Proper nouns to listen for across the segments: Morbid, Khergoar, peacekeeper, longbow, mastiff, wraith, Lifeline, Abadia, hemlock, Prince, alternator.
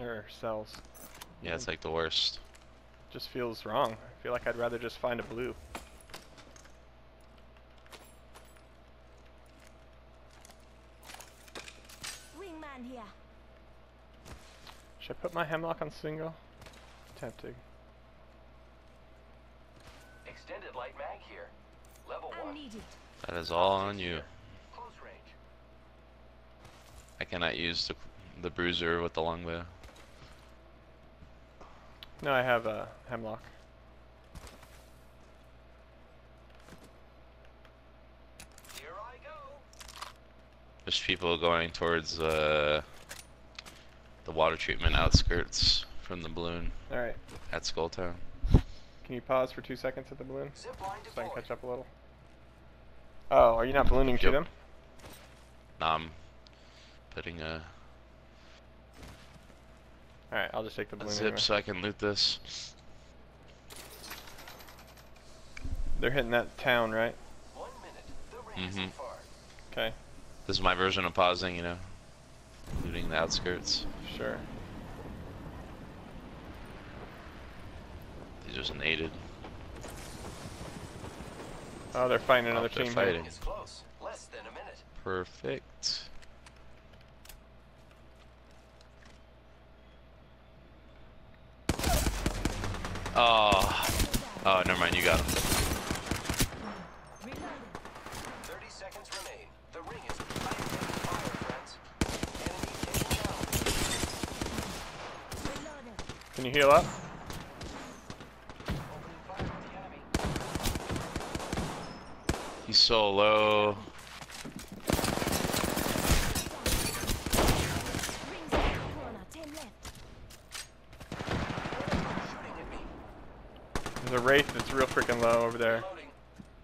Or cells. Yeah, it's like the worst. Just feels wrong. I feel like I'd rather just find a blue. Wingman here. Should I put my hemlock on single? Tempting. Extended light mag here. Level 1. That is all on you. Close range. I cannot use the bruiser with the longbow. No, I have a hemlock. Here I go. There's people going towards the water treatment outskirts from the balloon. All right. At Skulltown. Can you pause for 2 seconds at the balloon so I can catch up a little? Oh, are you not ballooning to them? No, I'm putting a. Alright, I'll just take the balloon zip anyway, so I can loot this. They're hitting that town, right? 1 minute, the Okay. This is my version of pausing, you know. Looting the outskirts. Sure. These are some aided. Oh, they're fighting another team. Fighting. Close. Less than a minute. Perfect. Oh, oh, never mind. You got him. 30 seconds remain. The ring is friends. Enemy down. Can you heal up? Fire the enemy. He's so low. There's a wraith that's real freaking low over there.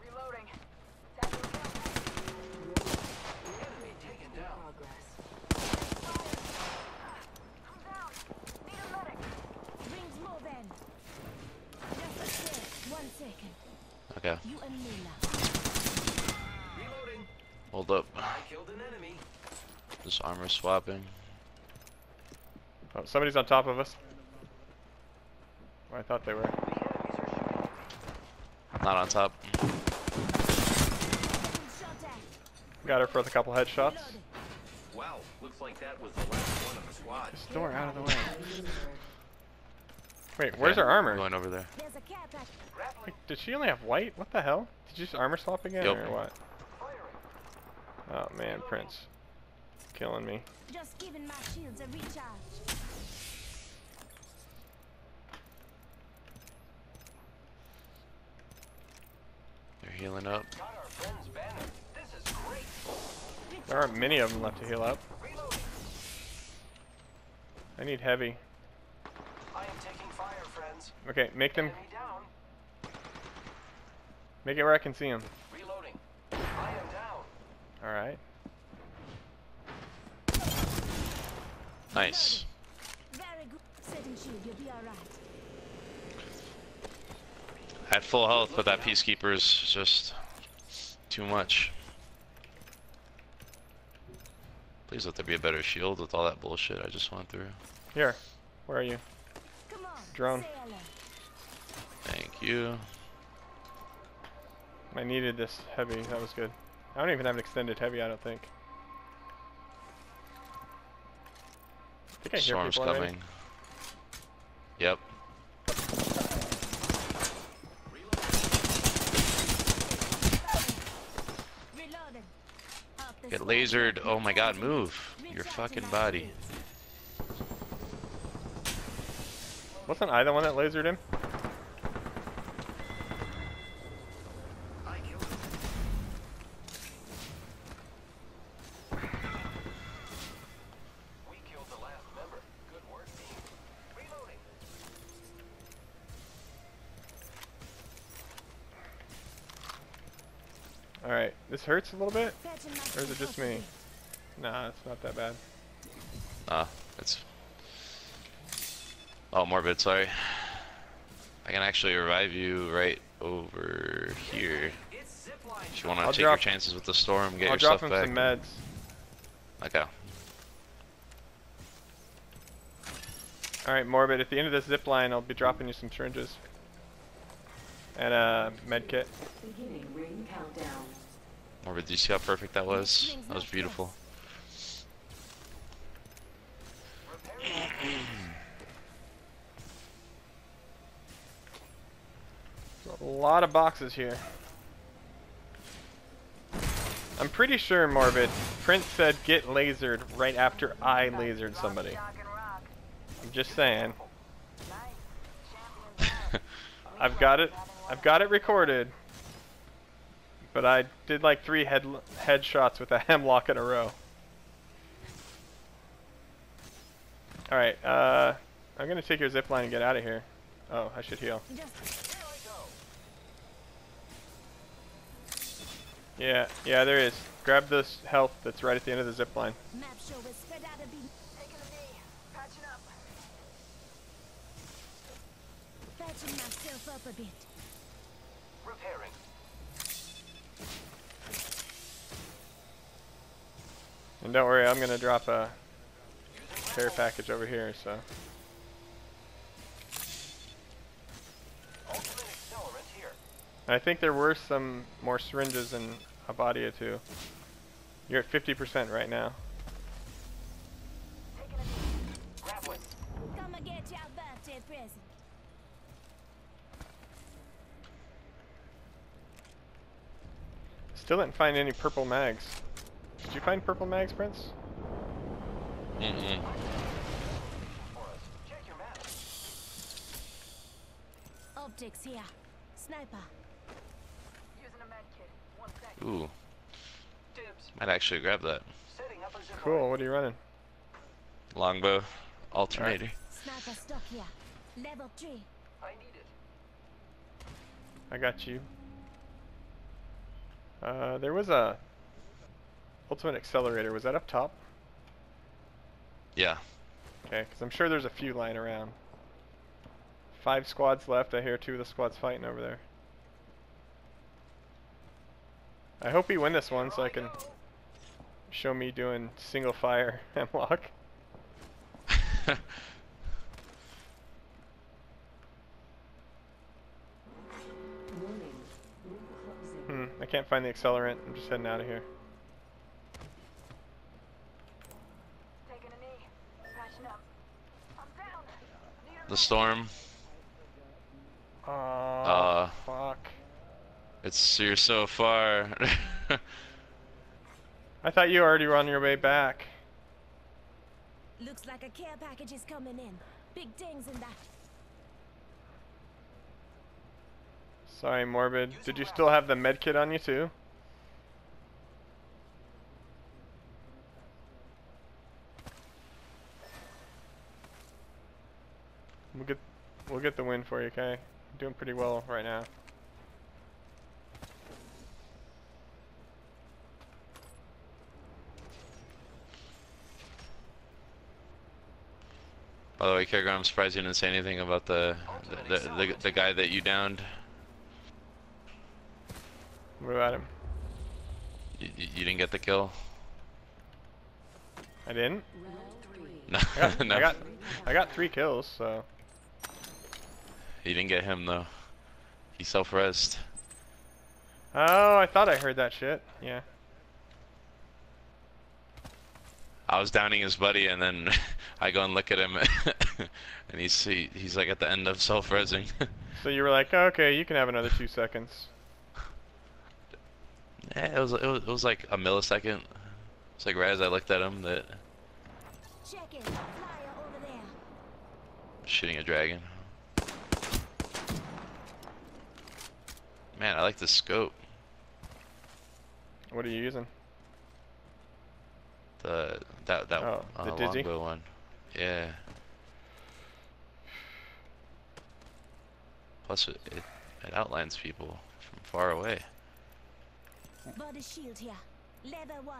Reloading. Okay. Reloading. Hold up. I killed an enemy. Just armor swapping. Oh, somebody's on top of us. Oh, I thought they were. Not on top. Got her for a couple headshots. Wow, looks like that was the last one of the squad. This door out of the way. Wait, okay, where's her armor? Going over there. Wait, did she only have white? What the hell? Did you just armor swap again or what? Oh man, Prince, killing me. Just giving my shields a recharge. Healing up. There aren't many of them left to heal up. I need heavy. Okay, make them. Make it where I can see them. Alright. Nice. At full health, but that peacekeeper is just too much. Please let there be a better shield with all that bullshit I just went through. Here, where are you? Drone. Thank you. I needed this heavy, that was good. I don't even have an extended heavy, I don't think. I think I hear people coming. Already. Yep. Get lasered. Oh my god, move your fucking body. Wasn't I the one that lasered him? We killed the last member. Good work, team. Reloading. Alright, this hurts a little bit. Or is it just me? Nah, it's not that bad. It's... Oh, Morbid, sorry. I can actually revive you right over here. If you want to take your chances with the storm, get your stuff back. I'll drop him some meds. Okay. Alright, Morbid, at the end of this zip line, I'll be dropping you some syringes. And a med kit. Morbid, do you see how perfect that was? That was beautiful. A lot of boxes here. I'm pretty sure, Morbid, Prince said get lasered right after I lasered somebody. I'm just saying. I've got it recorded. But I did like 3 headshots with a hemlock in a row. Alright, I'm gonna take your zipline and get out of here. Oh, I should heal. Yeah, there is. Grab this health that's right at the end of the zipline. Patching myself up a bit. Repairing. And don't worry, I'm gonna drop a care package over here, so. Ultimate accelerant here. I think there were some more syringes in Abadia too. You're at 50% right now. Grab one. Come and get your birthday present. Still didn't find any purple mags. Did you find purple mags, Prince? Mm-mm. Optics here. Sniper. Using a med kit. 1 second. Ooh. Might actually grab that. Cool, what are you running? Longbow. Alternator. Sniper stock here. Level 3. I need it. I got you. There was a ultimate accelerator. Was that up top? Yeah. Okay, because I'm sure there's a few lying around. 5 squads left. I hear 2 of the squads fighting over there. I hope we win this one so I can show me doing single fire hemlock. I can't find the accelerant. I'm just heading out of here. The storm. Oh, fuck. You're so far. I thought you already were on your way back. Looks like a care package is coming in. Big dings in that. Sorry, Morbid. Did you still have the med kit on you too? We'll get the win for you, okay? Doing pretty well right now. By the way, Khergoar, I'm surprised you didn't say anything about the guy that you downed. What about him? You didn't get the kill? I didn't? No. I got 3 kills, so. You didn't get him though. He self-resed. Oh, I thought I heard that shit. Yeah. I was downing his buddy and then I go and look at him and he's like at the end of self-resing. So you were like, oh, okay, you can have another 2 seconds. Yeah, it was like a millisecond. It's like right as I looked at him that. Check it. Flyer over there. Shooting a dragon. Man, I like the scope. What are you using? The longbow one. Yeah. Plus it outlines people from far away. Body shield here. Level 1.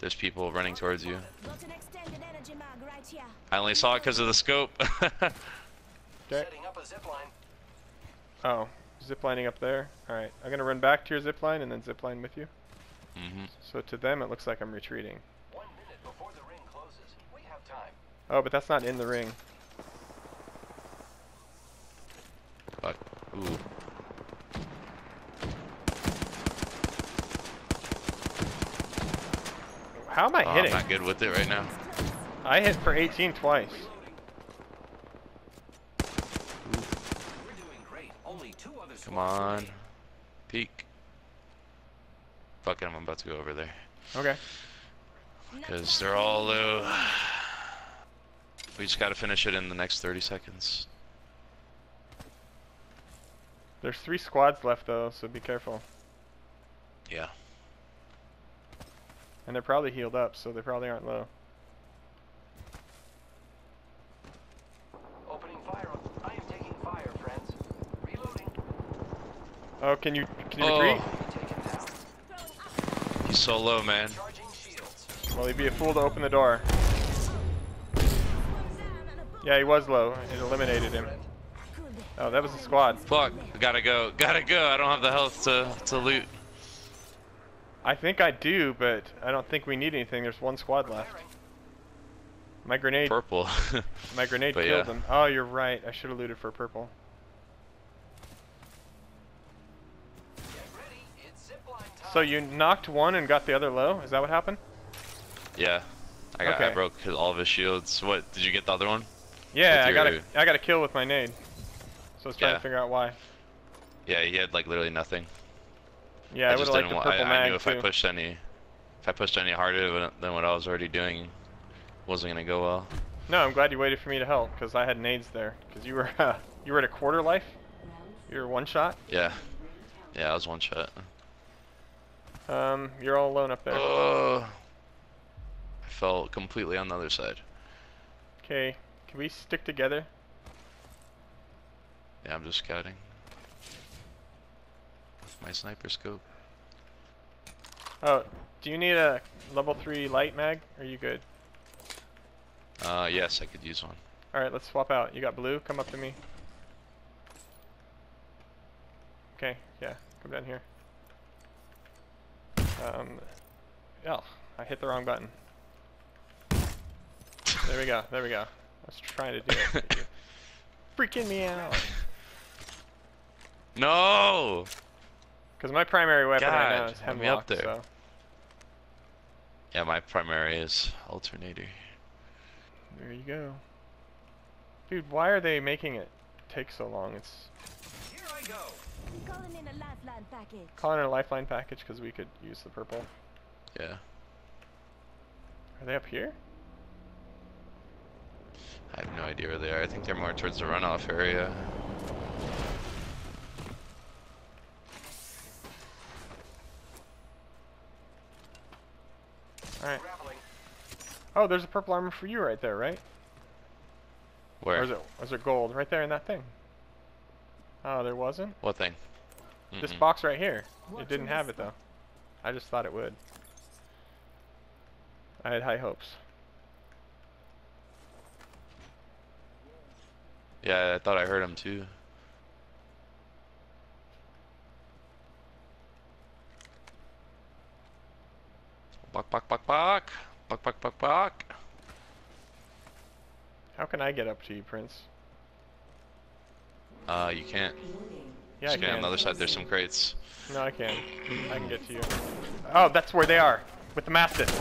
There's people running towards you. Got an extended energy mag right here. I only saw it because of the scope. Setting up a zipline. Oh, ziplining up there. All right, I'm gonna run back to your zipline and then zipline with you. Mm-hmm. So to them, it looks like I'm retreating. 1 minute before the ring closes, we have time. Oh, but that's not in the ring. Ooh. How am I hitting? I'm not good with it right now. I hit for 18 twice. Come on. Peek. Fuck it, I'm about to go over there. Okay. Because they're all low. We just gotta finish it in the next 30 seconds. There's 3 squads left though, so be careful. Yeah. And they're probably healed up, so they probably aren't low. Opening fire. I am taking fire, friends. Reloading. Oh, can you retreat? He's so low, man. Well, he'd be a fool to open the door. Yeah, he was low. It eliminated him. Oh, that was a squad. Fuck. Gotta go. Gotta go. I don't have the health to loot. I think I do, but I don't think we need anything. There's 1 squad left. My grenade... Purple. My grenade killed them. Oh, you're right. I should have looted for purple. So you knocked 1 and got the other low? Is that what happened? Yeah. I broke all of his shields. What? Did you get the other one? Yeah, I got a kill with my nade. So I was trying to figure out why. Yeah, he had like literally nothing. Yeah, I would like the purple mag. I knew if I pushed any harder than what I was already doing, wasn't gonna go well. No, I'm glad you waited for me to help because I had nades there. Because you were at a quarter life. You were 1 shot. Yeah. Yeah, I was 1 shot. You're all alone up there. I fell completely on the other side. Okay, can we stick together? Yeah, I'm just scouting. My sniper scope. Oh, do you need a level 3 light mag? Are you good? Yes, I could use one. Alright, let's swap out. You got blue? Come up to me. Okay, yeah, come down here. Oh, I hit the wrong button. There we go, there we go. I was trying to do it. Freaking me out. No! Because my primary weapon right now is hemlock, me up there. So. Yeah, my primary is alternator. There you go. Dude, why are they making it take so long? It's... Here I go. I'm calling in a lifeline package. Calling in a lifeline package because we could use the purple. Yeah. Are they up here? I have no idea where they are. I think they're more towards the runoff area. Alright. Oh, there's a purple armor for you right there, right? Where? Or is it gold? Right there in that thing. Oh, there wasn't? What thing? Mm-mm. This box right here. It didn't have it, though. I just thought it would. I had high hopes. Yeah, I thought I heard him, too. Buck, buck, buck, buck. Buck, buck, buck, buck. How can I get up to you, Prince? You can't. Yeah, I can. On the other side, there's some crates. No, I can. I can get to you. Oh, that's where they are. With the mastiff.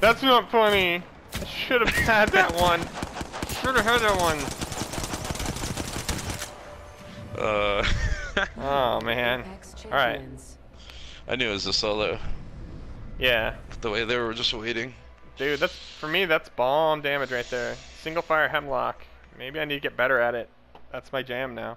That's not funny. I should have had that one. Should have heard that one. Oh man. All right. I knew it was a solo. Yeah. But the way they were just waiting. Dude, that's for me. That's bomb damage right there. Single fire hemlock. Maybe I need to get better at it. That's my jam now.